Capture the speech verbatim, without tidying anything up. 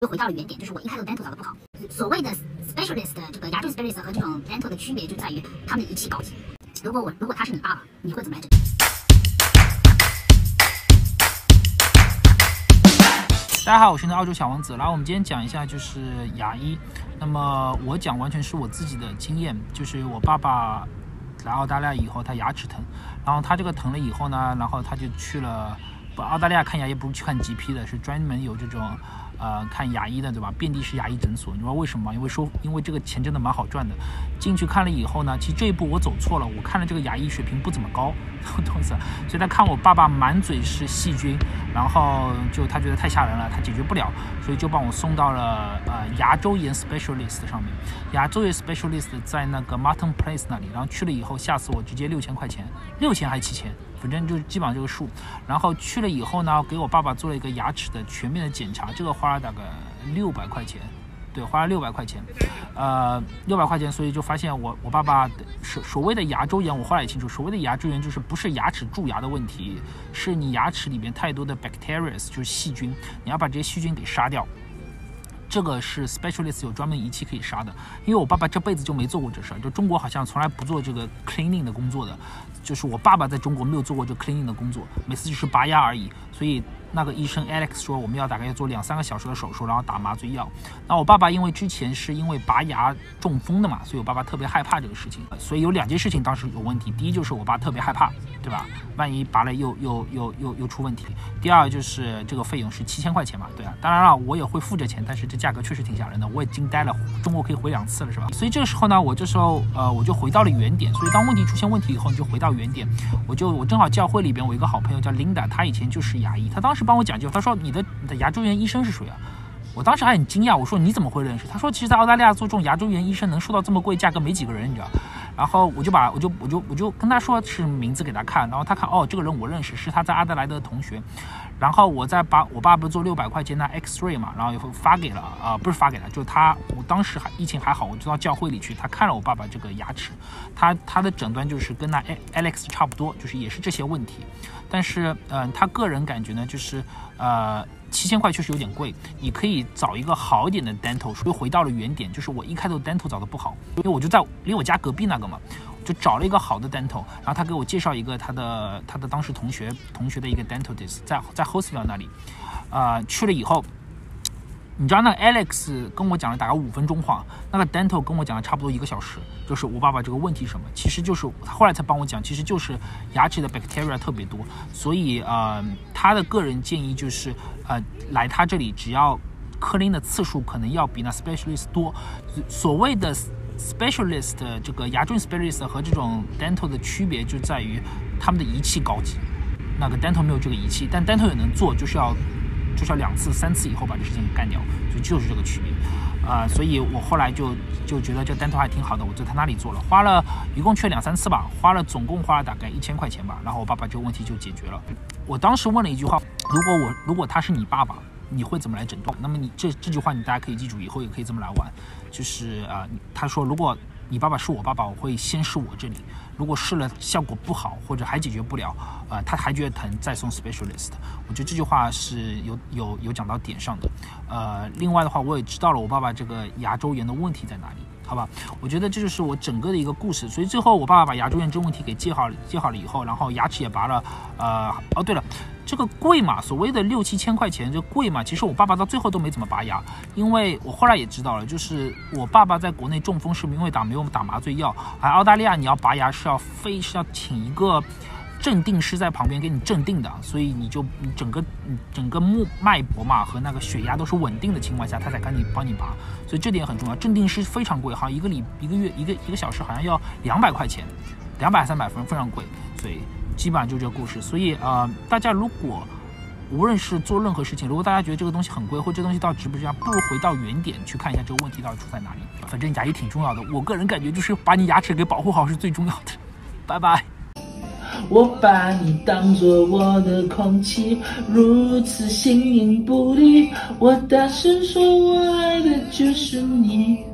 就回到了原点，就是我一开头 dental 搞得不好。所谓的 specialist 这个牙齿 specialist 和这种 dental 的区别就在于他们的仪器高级。如果我如果他是你爸爸，你会怎么来整？大家好，我是澳洲小王子。然后我们今天讲一下就是牙医。那么我讲完全是我自己的经验，就是我爸爸来澳大利亚以后，他牙齿疼，然后他这个疼了以后呢，然后他就去了。 澳大利亚看牙医不是去看 G P 的，是专门有这种，呃，看牙医的，对吧？遍地是牙医诊所，你知道为什么吗？因为收，因为这个钱真的蛮好赚的。进去看了以后呢，其实这一步我走错了，我看了这个牙医水平不怎么高，懂意思？所以他看我爸爸满嘴是细菌，然后就他觉得太吓人了，他解决不了，所以就帮我送到了呃牙周炎 specialist 上面。牙周炎 specialist 在那个 Martin Place 那里，然后去了以后吓死我，直接六千块钱，六千还七千。 反正就是基本上这个数，然后去了以后呢，给我爸爸做了一个牙齿的全面的检查，这个花了大概六百块钱，对，花了六百块钱，呃，六百块钱，所以就发现我我爸爸所所谓的牙周炎，我后来也清楚，所谓的牙周炎就是不是牙齿蛀牙的问题，是你牙齿里面太多的 bacteria， 就是细菌，你要把这些细菌给杀掉。 这个是 specialist 有专门仪器可以杀的，因为我爸爸这辈子就没做过这事儿，就中国好像从来不做这个 cleaning 的工作的，就是我爸爸在中国没有做过这 cleaning 的工作，每次就是拔牙而已。所以那个医生 Alex 说，我们要大概要做两三个小时的手术，然后打麻醉药。那我爸爸因为之前是因为拔牙中风的嘛，所以我爸爸特别害怕这个事情。所以有两件事情当时有问题，第一就是我爸特别害怕，对吧？万一拔了又又又又又出问题。第二就是这个费用是七千块钱嘛，对啊，当然了，我也会付这钱，但是这。 价格确实挺吓人的，我也惊呆了。中国可以回两次了，是吧？所以这个时候呢，我这时候呃，我就回到了原点。所以当问题出现问题以后，你就回到原点。我就我正好教会里边，我一个好朋友叫 Linda， 她以前就是牙医，她当时帮我讲究，她说你的你的牙周炎医生是谁啊？我当时还很惊讶，我说你怎么会认识？她说其实在澳大利亚做这种牙周炎医生能收到这么贵价格没几个人，你知道。 然后我就把我就我就我就跟他说是名字给他看，然后他看哦，这个人我认识，是他在阿德莱德的同学。然后我再把我爸不是做六百块钱的 X-ray 嘛，然后以后发给了啊、呃，不是发给了，就是他我当时还疫情还好，我就到教会里去，他看了我爸爸这个牙齿，他他的诊断就是跟那 Alex 差不多，就是也是这些问题，但是嗯、呃，他个人感觉呢，就是呃。 七千块确实有点贵，你可以找一个好一点的 dental。又回到了原点，就是我一开头 dental 找的不好，因为我就在离我家隔壁那个嘛，就找了一个好的 dental。然后他给我介绍一个他的他的当时同学同学的一个 dentalist， 在在 Hostville 那里，呃，去了以后，你知道那个 Alex 跟我讲了大概五分钟话，那个 dental 跟我讲了差不多一个小时，就是我爸爸这个问题什么，其实就是他后来才帮我讲，其实就是牙齿的 bacteria 特别多，所以呃，他的个人建议就是。 呃，来他这里只要clean的次数可能要比那 specialist 多。所谓的 specialist 这个牙周 specialist 和这种 dental 的区别就在于他们的仪器高级，那个 dental 没有这个仪器，但 dental 也能做，就是要就是要两次、三次以后把这事情干掉，所以就是这个区别。啊、呃，所以我后来就就觉得这 dental 还挺好的，我在他那里做了，花了一共去了两三次吧，花了总共花了大概一千块钱吧，然后我爸爸这个问题就解决了。我当时问了一句话。 如果我如果他是你爸爸，你会怎么来诊断？那么你这这句话你大家可以记住，以后也可以这么来玩，就是啊、呃，他说如果你爸爸是我爸爸，我会先试我这里，如果试了效果不好或者还解决不了，啊、呃，他还觉得疼，再送 specialist。我觉得这句话是有有有讲到点上的。呃，另外的话，我也知道了我爸爸这个牙周炎的问题在哪里。 好吧，我觉得这就是我整个的一个故事。所以最后我爸爸把牙周炎这问题给记好，记好了以后，然后牙齿也拔了。呃，哦对了，这个贵嘛，所谓的六七千块钱，这贵嘛。其实我爸爸到最后都没怎么拔牙，因为我后来也知道了，就是我爸爸在国内中风是因为打没有打麻醉药，而澳大利亚你要拔牙是要非是要请一个。 镇定师在旁边给你镇定的，所以你就你整个整个脉脉搏嘛和那个血压都是稳定的情况下，他才赶紧帮你拔，所以这点很重要。镇定师非常贵，好像一个礼一个月一个一个小时好像要两百块钱，两百三百分非常贵，所以基本上就这个故事。所以呃，大家如果无论是做任何事情，如果大家觉得这个东西很贵，或者这东西到底值不值啊，不如回到原点去看一下这个问题到底出在哪里。反正牙医挺重要的，我个人感觉就是把你牙齿给保护好是最重要的。拜拜。 我把你当作我的空气，如此形影不离。我大声说，我爱的就是你。